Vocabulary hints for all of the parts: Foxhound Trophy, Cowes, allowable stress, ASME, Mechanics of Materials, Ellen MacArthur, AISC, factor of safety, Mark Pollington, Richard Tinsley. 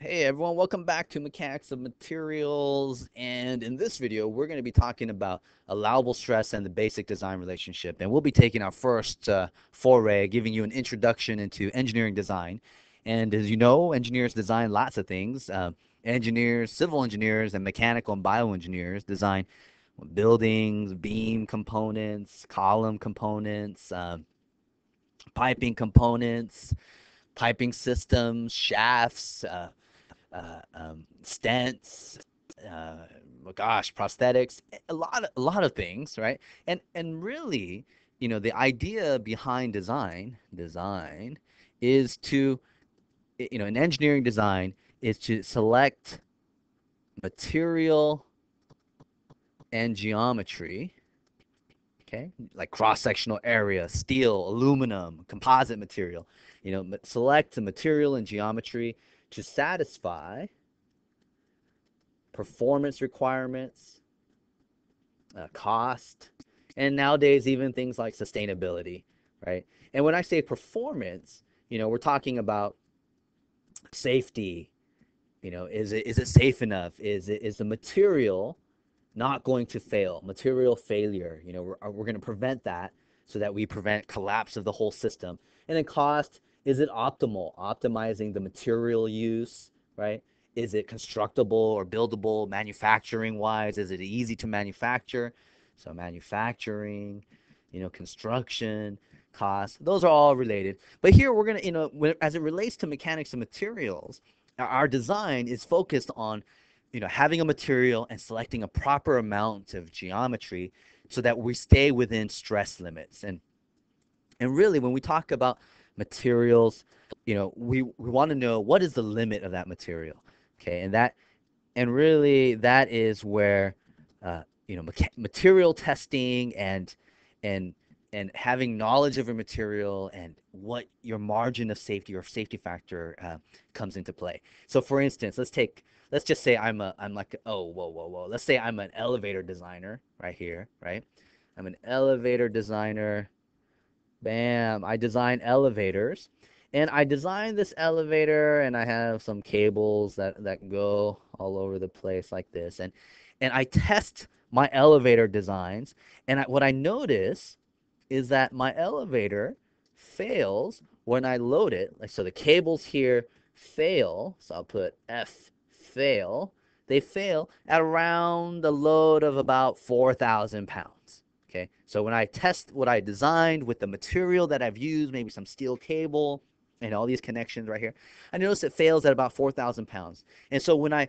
Hey everyone, welcome back to Mechanics of Materials, and in this video we're going to be talking about allowable stress and the basic design relationship, and we'll be taking our first foray, giving you an introduction into engineering design. And as you know, engineers design lots of things. Engineers, civil engineers and mechanical and bioengineers design buildings, beam components, column components, piping components, piping systems, shafts, stents, prosthetics, a lot of things, right? And really, you know, the idea behind design is to, you know, in engineering design is to select material and geometry, okay, like cross-sectional area, steel, aluminum, composite material, you know, select the material and geometry to satisfy performance requirements, cost, and nowadays even things like sustainability, right? And when I say performance, you know, we're talking about safety. You know, is it safe enough? Is the material not going to fail? Material failure, you know, we're going to prevent that so that we prevent collapse of the whole system. And then cost, is it optimal? Optimizing the material use, right? Is it constructible or buildable manufacturing-wise? Is it easy to manufacture? So manufacturing, you know, construction, cost, those are all related. But here we're going to, you know, as it relates to mechanics and materials, our design is focused on, you know, having a material and selecting a proper amount of geometry so that we stay within stress limits. And really, when we talk about materials, you know, we want to know what is the limit of that material, okay? And really that is where, you know, material testing and having knowledge of a material and what your margin of safety or safety factor comes into play. So for instance, let's just say let's say I'm an elevator designer right here, right? I'm an elevator designer. Bam, I design elevators, and I design this elevator, and I have some cables that go all over the place like this, and I test my elevator designs, and what I notice is that my elevator fails when I load it. Like, so the cables here fail, so I'll put F fail. They fail at around a load of about 4,000 pounds. Okay, so when I test what I designed with the material that I've used, maybe some steel cable and all these connections right here, I notice it fails at about 4,000 pounds. And so when I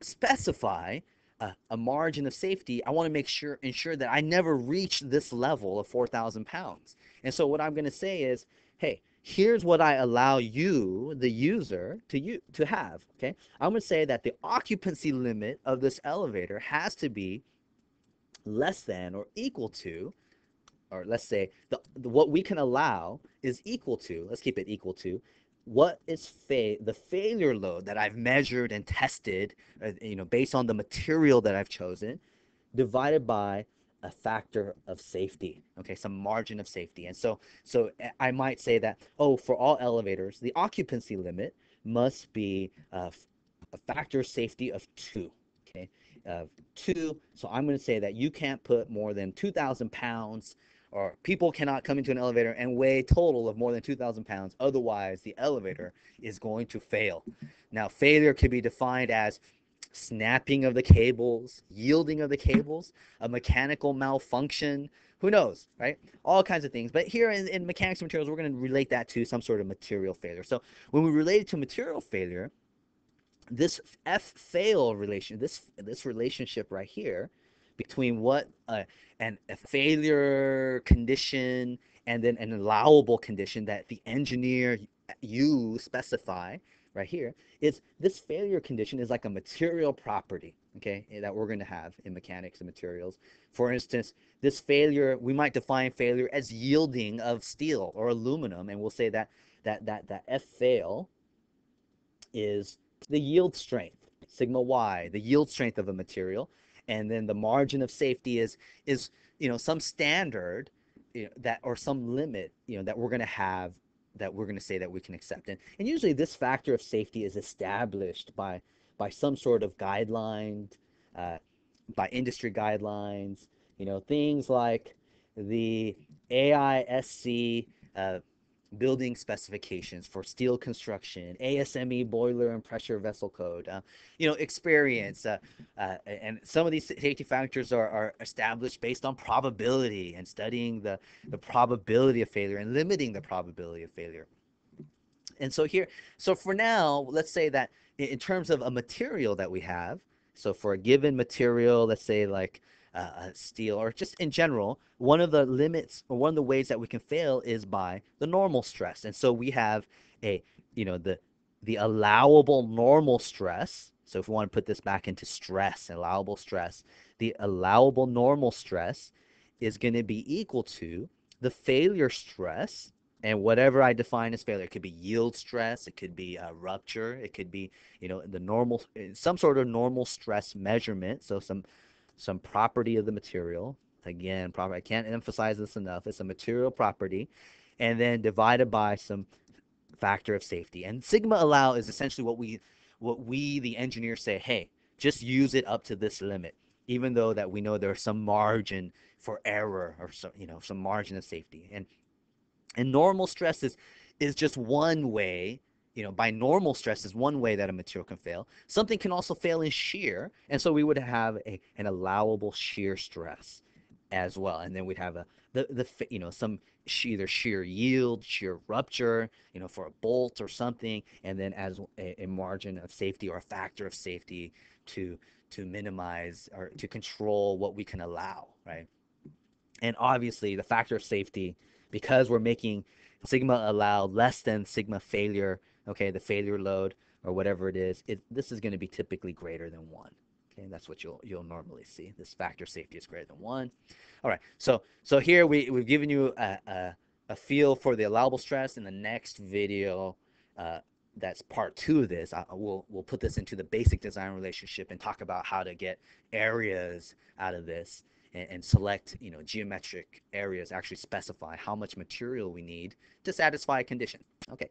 specify a margin of safety, I want to ensure that I never reach this level of 4,000 pounds. And so what I'm going to say is, hey, here's what I allow you, the user, to have. Okay, I'm going to say that the occupancy limit of this elevator has to be less than or equal to, or let's say what we can allow is equal to, let's keep it equal to, what is the failure load that I've measured and tested, you know, based on the material that I've chosen, divided by a factor of safety, okay, some margin of safety. And so I might say that, oh, for all elevators, the occupancy limit must be a factor of safety of 2, okay, of 2. So I'm going to say that you can't put more than 2,000 pounds, or people cannot come into an elevator and weigh total of more than 2,000 pounds. Otherwise, the elevator is going to fail. Now, failure can be defined as snapping of the cables, yielding of the cables, a mechanical malfunction, who knows, right? All kinds of things. But here in mechanics of materials, we're going to relate that to some sort of material failure. So when we relate it to material failure, this F fail relation, this relationship right here, between what a failure condition and then an allowable condition that the engineer you specify right here, is this failure condition is like a material property, okay, that we're going to have in mechanics and materials. For instance, this failure, we might define failure as yielding of steel or aluminum, and we'll say that F fail is the yield strength, sigma Y, the yield strength of a material. And then the margin of safety is, you know, some standard, you know, that, or some limit, you know, that we're going to have that we're going to say that we can accept. And usually this factor of safety is established by some sort of guideline, by industry guidelines, you know, things like the AISC building specifications for steel construction, ASME boiler and pressure vessel code, you know, experience. And some of these safety factors are established based on probability and studying the probability of failure and limiting the probability of failure. And so here, so for now, let's say that in terms of a material that we have, so for a given material, let's say like steel, or just in general, one of the limits or one of the ways that we can fail is by the normal stress. And so we have a, you know, the allowable normal stress. So if we want to put this back into stress, allowable stress, the allowable normal stress is going to be equal to the failure stress, and whatever I define as failure. It could be yield stress, it could be a rupture, it could be, you know, the normal, some sort of normal stress measurement. So some property of the material, again, I can't emphasize this enough, it's a material property, and then divided by some factor of safety. And sigma allow is essentially what we the engineers say, hey, just use it up to this limit, even though that we know there's some margin for error, or some, you know, some margin of safety. And normal stress is just one way, you know, by normal stress is one way that a material can fail. Something can also fail in shear, and so we would have an allowable shear stress as well. And then we'd have the you know, some either shear yield, shear rupture, you know, for a bolt or something, and then as a margin of safety or a factor of safety to minimize or to control what we can allow, right? And obviously the factor of safety, because we're making sigma allow less than sigma failure, okay, the failure load or whatever it is, this is going to be typically greater than 1. Okay, and that's what you'll normally see. This factor safety is greater than 1. All right, so here we've given you a feel for the allowable stress. In the next video, that's part 2 of this, we'll put this into the basic design relationship and talk about how to get areas out of this and select, you know, geometric areas, actually specify how much material we need to satisfy a condition. Okay.